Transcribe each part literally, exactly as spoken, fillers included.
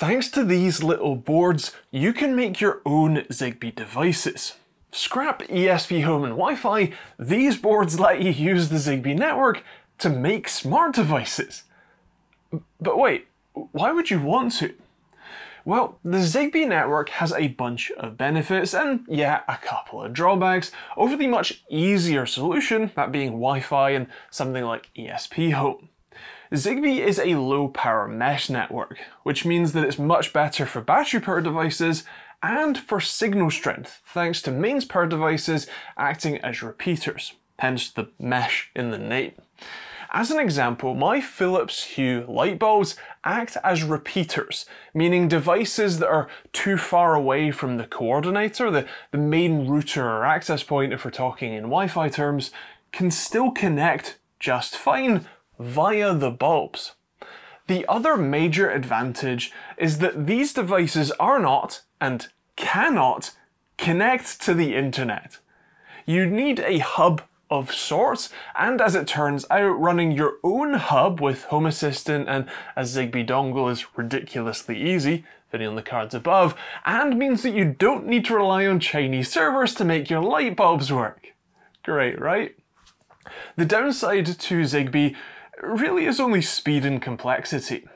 Thanks to these little boards, you can make your own Zigbee devices. Scrap ESPHome and Wi-Fi, these boards let you use the Zigbee network to make smart devices. But wait, why would you want to? Well, the Zigbee network has a bunch of benefits and, yeah, a couple of drawbacks over the much easier solution, that being Wi-Fi and something like ESPHome. Zigbee is a low-power mesh network, which means that it's much better for battery power devices and for signal strength, thanks to mains power devices acting as repeaters, hence the mesh in the name. As an example, my Philips Hue light bulbs act as repeaters, meaning devices that are too far away from the coordinator, the, the main router or access point if we're talking in Wi-Fi terms, can still connect just fine via the bulbs. The other major advantage is that these devices are not, and cannot, connect to the internet. You need a hub of sorts, and as it turns out, running your own hub with Home Assistant and a Zigbee dongle is ridiculously easy, video on the cards above, and means that you don't need to rely on Chinese servers to make your light bulbs work. Great, right? The downside to Zigbee really is only speed and complexity.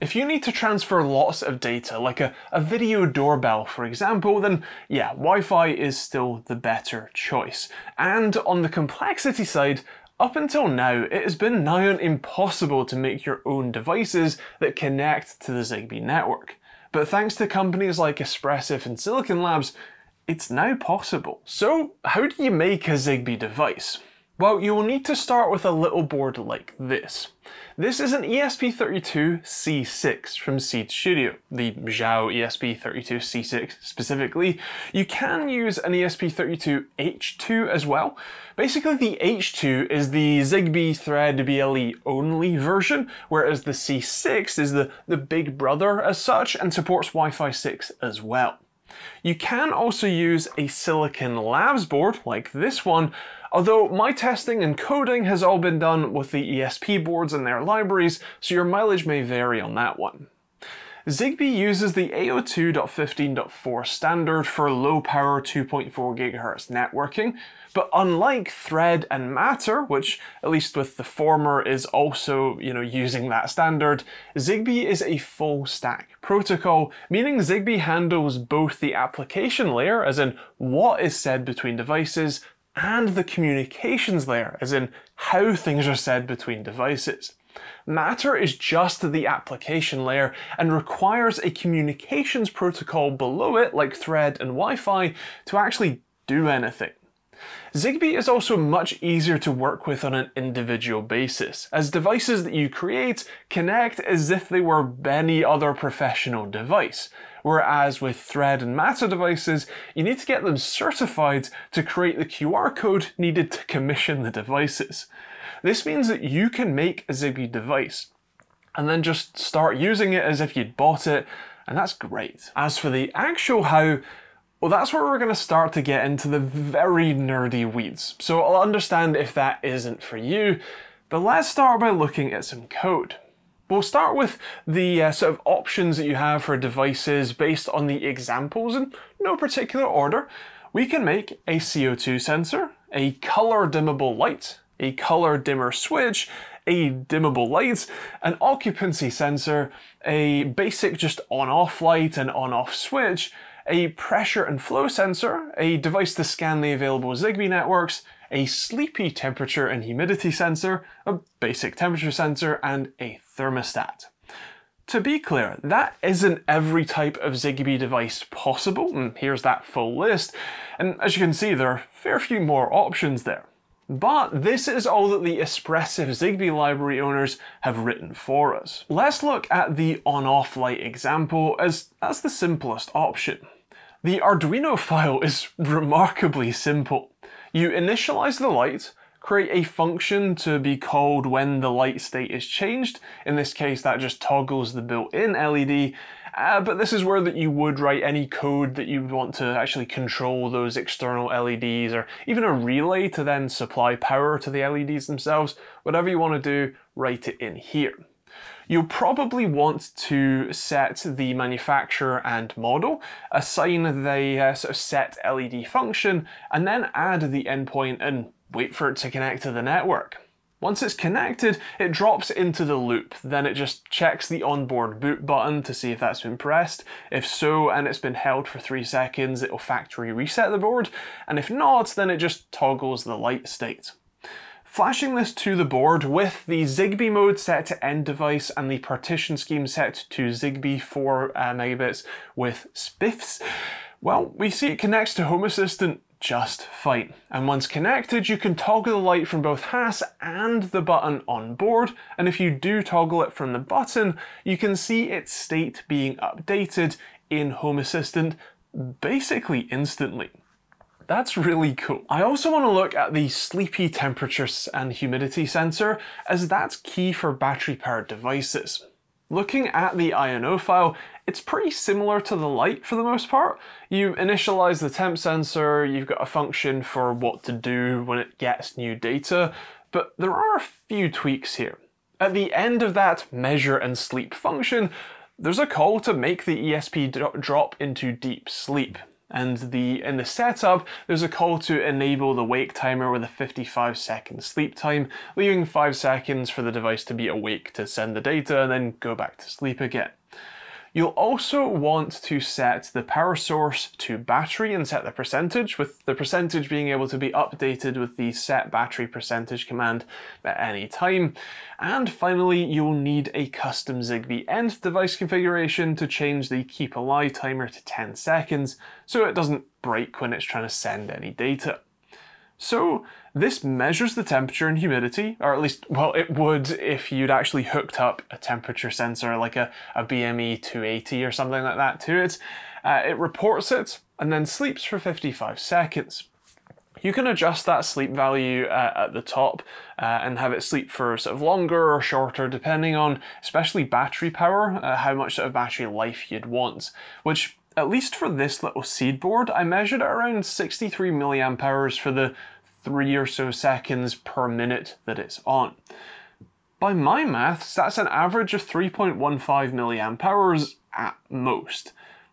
If you need to transfer lots of data, like a, a video doorbell for example, then yeah, Wi-Fi is still the better choice. And on the complexity side, up until now, it has been nigh on impossible to make your own devices that connect to the Zigbee network. But thanks to companies like Espressif and Silicon Labs, it's now possible. So how do you make a Zigbee device? Well, you will need to start with a little board like this. This is an E S P thirty-two C six from Seeed Studio, the Xiao E S P thirty-two C six specifically. You can use an E S P thirty-two H two as well. Basically, the H two is the Zigbee Thread B L E only version, whereas the C six is the, the big brother as such and supports Wi-Fi six as well. You can also use a Silicon Labs board like this one, although my testing and coding has all been done with the E S P boards and their libraries, so your mileage may vary on that one. Zigbee uses the eight oh two dot fifteen dot four standard for low-power two point four gigahertz networking, but unlike Thread and Matter, which at least with the former is also, you know, using that standard, Zigbee is a full-stack protocol, meaning Zigbee handles both the application layer, as in what is said between devices, and the communications layer, as in how things are said between devices. Matter is just the application layer and requires a communications protocol below it, like Thread and Wi-Fi, to actually do anything. Zigbee is also much easier to work with on an individual basis, as devices that you create connect as if they were any other professional device, whereas with Thread and Matter devices, you need to get them certified to create the Q R code needed to commission the devices. This means that you can make a Zigbee device and then just start using it as if you'd bought it, and that's great. As for the actual how, well, that's where we're going to start to get into the very nerdy weeds, so I'll understand if that isn't for you, but let's start by looking at some code. We'll start with the uh, sort of options that you have for devices based on the examples in no particular order. We can make a C O two sensor, a color dimmable light, a color dimmer switch, a dimmable light, an occupancy sensor, a basic just on-off light and on-off switch, a pressure and flow sensor, a device to scan the available Zigbee networks, a sleepy temperature and humidity sensor, a basic temperature sensor, and a thermostat. To be clear, that isn't every type of Zigbee device possible, and here's that full list, and as you can see there are a fair few more options there. But this is all that the Espressif Zigbee library owners have written for us. Let's look at the on-off light example, as that's the simplest option. The Arduino file is remarkably simple. You initialize the light, create a function to be called when the light state is changed. In this case, that just toggles the built-in L E D. Uh, but this is where that you would write any code that you would want to actually control those external L E Ds, or even a relay to then supply power to the L E Ds themselves. Whatever you want to do, write it in here. you'll probably want to set the manufacturer and model, assign the uh, sort of set L E D function, and then add the endpoint and wait for it to connect to the network. Once it's connected, it drops into the loop, then it just checks the onboard boot button to see if that's been pressed. If so, and it's been held for three seconds, it'll factory reset the board, and if not, then it just toggles the light state. Flashing this to the board with the Zigbee mode set to end device and the partition scheme set to Zigbee four uh, megabits with spiffs, well, we see it connects to Home Assistant just fine. And once connected, you can toggle the light from both H A S and the button on board. And if you do toggle it from the button, you can see its state being updated in Home Assistant basically instantly. That's really cool. I also want to look at the sleepy temperature and humidity sensor, as that's key for battery powered devices. Looking at the I N O file, it's pretty similar to the light for the most part. You initialize the temp sensor, you've got a function for what to do when it gets new data, but there are a few tweaks here. At the end of that measure and sleep function, there's a call to make the E S P drop into deep sleep. And the in the setup, there's a call to enable the wake timer with a fifty-five second sleep time, leaving five seconds for the device to be awake to send the data and then go back to sleep again. You'll also want to set the power source to battery and set the percentage, with the percentage being able to be updated with the set battery percentage command at any time. And finally, you'll need a custom Zigbee end device configuration to change the keep alive timer to ten seconds so it doesn't break when it's trying to send any data. So this measures the temperature and humidity, or at least, well, it would if you'd actually hooked up a temperature sensor like a, a B M E two eighty or something like that to it. Uh, it reports it and then sleeps for fifty-five seconds. You can adjust that sleep value uh, at the top uh, and have it sleep for sort of longer or shorter, depending on especially battery power, uh, how much sort of battery life you'd want, which at least for this little Seeed board, I measured at around sixty-three milliamp hours for the three or so seconds per minute that it's on. By my maths, that's an average of three point one five milliamp hours at most.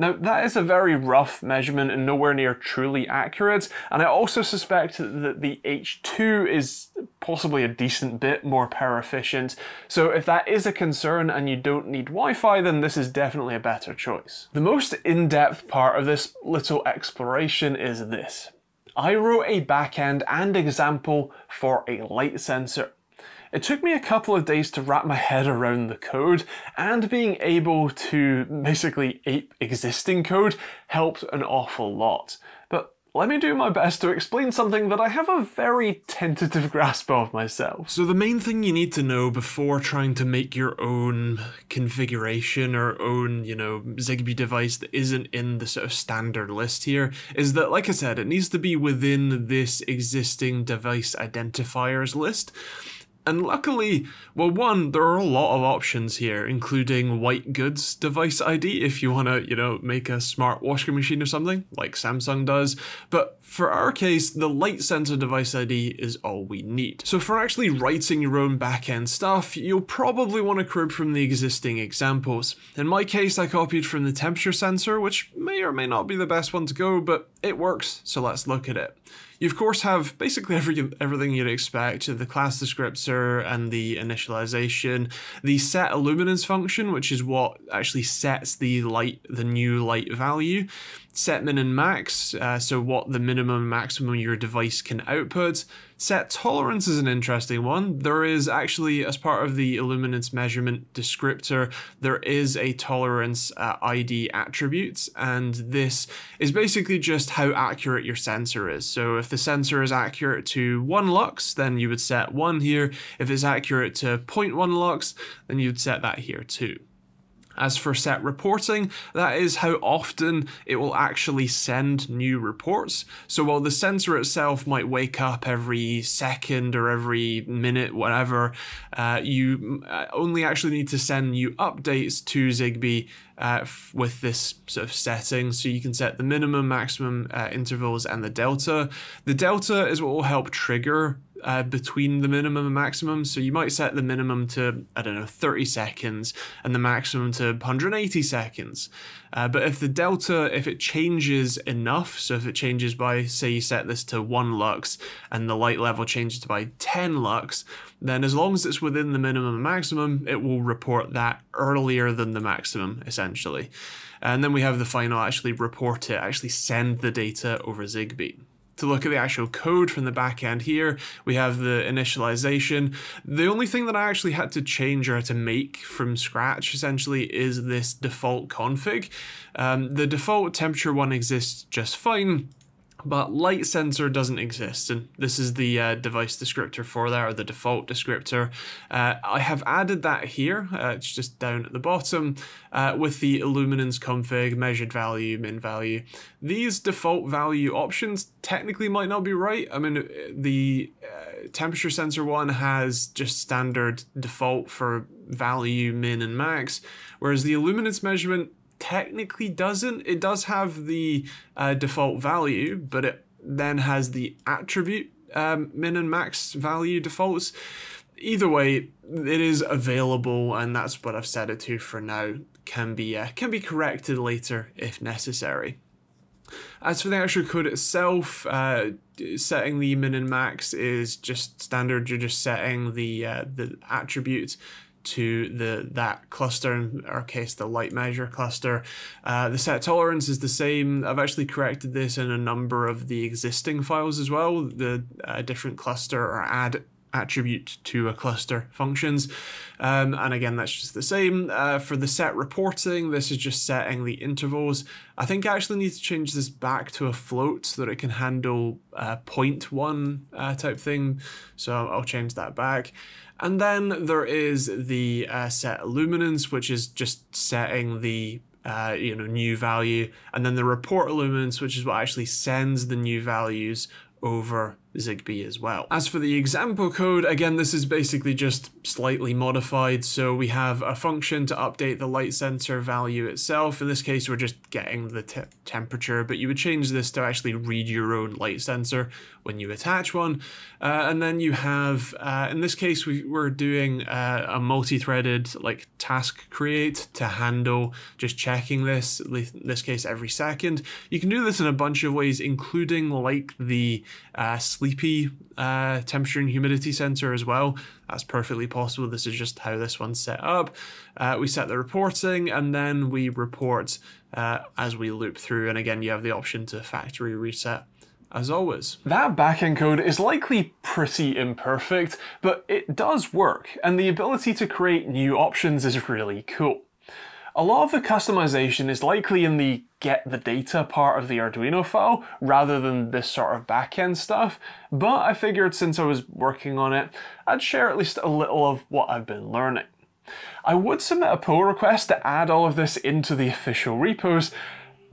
Now, that is a very rough measurement and nowhere near truly accurate, and I also suspect that the H two is possibly a decent bit more power efficient, so if that is a concern and you don't need Wi-Fi, then this is definitely a better choice. The most in-depth part of this little exploration is this. I wrote a backend and example for a light sensor. It took me a couple of days to wrap my head around the code, and being able to basically ape existing code helped an awful lot. But let me do my best to explain something that I have a very tentative grasp of myself. So the main thing you need to know before trying to make your own configuration or own, you know, Zigbee device that isn't in the sort of standard list here is that, like I said, it needs to be within this existing device identifiers list. And luckily, well, one, there are a lot of options here, including white goods device I D if you want to, you know, make a smart washing machine or something like Samsung does. But for our case, the light sensor device I D is all we need. So for actually writing your own backend stuff, you'll probably want to crib from the existing examples. In my case, I copied from the temperature sensor, which may or may not be the best one to go, but it works. So let's look at it. You of course have basically every, everything you'd expect, the class descriptor and the initialization, the set illuminance function, which is what actually sets the light, the new light value, set min and max, uh, so what the minimum and maximum your device can output. Set tolerance is an interesting one. There is actually, as part of the illuminance measurement descriptor, there is a tolerance uh, I D attributes, and this is basically just how accurate your sensor is. So if the sensor is accurate to one lux, then you would set one here. If it's accurate to zero point one lux, then you'd set that here too. As for set reporting, that is how often it will actually send new reports. So while the sensor itself might wake up every second or every minute, whatever, uh, you only actually need to send new updates to Zigbee uh, with this sort of setting. So you can set the minimum, maximum uh, intervals and the delta. The delta is what will help trigger uh, between the minimum and maximum. So you might set the minimum to, I don't know, thirty seconds and the maximum to one hundred eighty seconds. Uh, but if the delta, if it changes enough, so if it changes by, say you set this to one lux and the light level changes to by ten lux, then as long as it's within the minimum and maximum, it will report that earlier than the maximum, essentially. And then we have the final actually report it, actually send the data over Zigbee. To look at the actual code from the back end here, we have the initialization. The only thing that I actually had to change or had to make from scratch essentially is this default config. Um, the default temperature one exists just fine, but light sensor doesn't exist, and this is the uh, device descriptor for that, or the default descriptor. Uh, I have added that here, uh, it's just down at the bottom, uh, with the illuminance config, measured value, min value. These default value options technically might not be right. I mean, the uh, temperature sensor one has just standard default for value, min and max, whereas the illuminance measurement technically doesn't. It does have the uh, default value, but it then has the attribute um, min and max value defaults. Either way, it is available, and that's what I've set it to for now. Can be uh, can be corrected later if necessary. As for the actual code itself, uh, setting the min and max is just standard. You're just setting the uh, the attribute to the that cluster, in our case the light measure cluster. Uh, the set tolerance is the same. I've actually corrected this in a number of the existing files as well, the uh, different cluster or add attribute to a cluster functions. Um, and again, that's just the same. Uh, for the set reporting, this is just setting the intervals. I think I actually need to change this back to a float so that it can handle uh, zero point one uh, type thing. So I'll change that back. And then there is the uh, set illuminance, which is just setting the uh, you know, new value. And then the report illuminance, which is what actually sends the new values over Zigbee as well. As for the example code, again, this is basically just slightly modified. So we have a function to update the light sensor value itself. In this case, we're just getting the te temperature, but you would change this to actually read your own light sensor when you attach one. Uh, and then you have, uh, in this case, we were doing uh, a multi-threaded like task create to handle just checking this, in this case, every second. You can do this in a bunch of ways, including like the uh, sleepy uh, temperature and humidity sensor as well. That's perfectly possible. This is just how this one's set up. Uh, we set the reporting and then we report uh, as we loop through. And again, you have the option to factory reset as always. That backend code is likely pretty imperfect, but it does work. And the ability to create new options is really cool. A lot of the customization is likely in the get the data part of the Arduino file rather than this sort of backend stuff, but I figured since I was working on it, I'd share at least a little of what I've been learning. I would submit a pull request to add all of this into the official repos,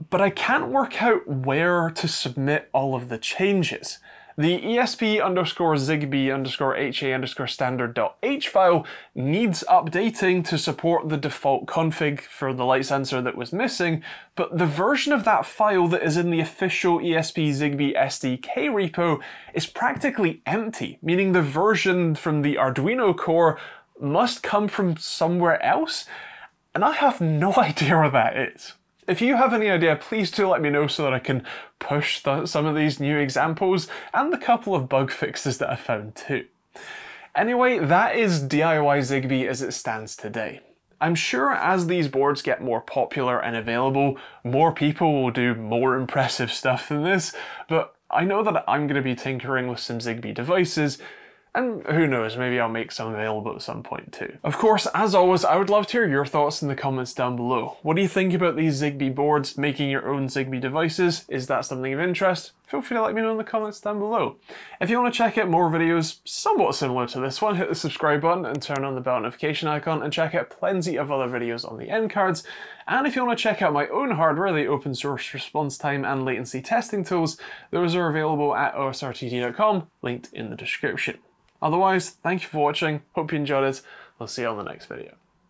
but I can't work out where to submit all of the changes. The ESP underscore Zigbee underscore HA underscore standard.h file needs updating to support the default config for the light sensor that was missing, but the version of that file that is in the official E S P Zigbee S D K repo is practically empty, meaning the version from the Arduino core must come from somewhere else, and I have no idea where that is. If you have any idea, please do let me know so that I can push some of these new examples and the couple of bug fixes that I found too. Anyway, that is D I Y Zigbee as it stands today. I'm sure as these boards get more popular and available, more people will do more impressive stuff than this, but I know that I'm going to be tinkering with some Zigbee devices, and who knows, maybe I'll make some available at some point too. Of course, as always, I would love to hear your thoughts in the comments down below. What do you think about these Zigbee boards, making your own Zigbee devices? Is that something of interest? Feel free to let me know in the comments down below. If you want to check out more videos somewhat similar to this one, hit the subscribe button and turn on the bell notification icon, and check out plenty of other videos on the end cards. And if you want to check out my own hardware, the open source response time and latency testing tools, those are available at O S R T T dot com, linked in the description. Otherwise, thank you for watching, hope you enjoyed it, I'll see you on the next video.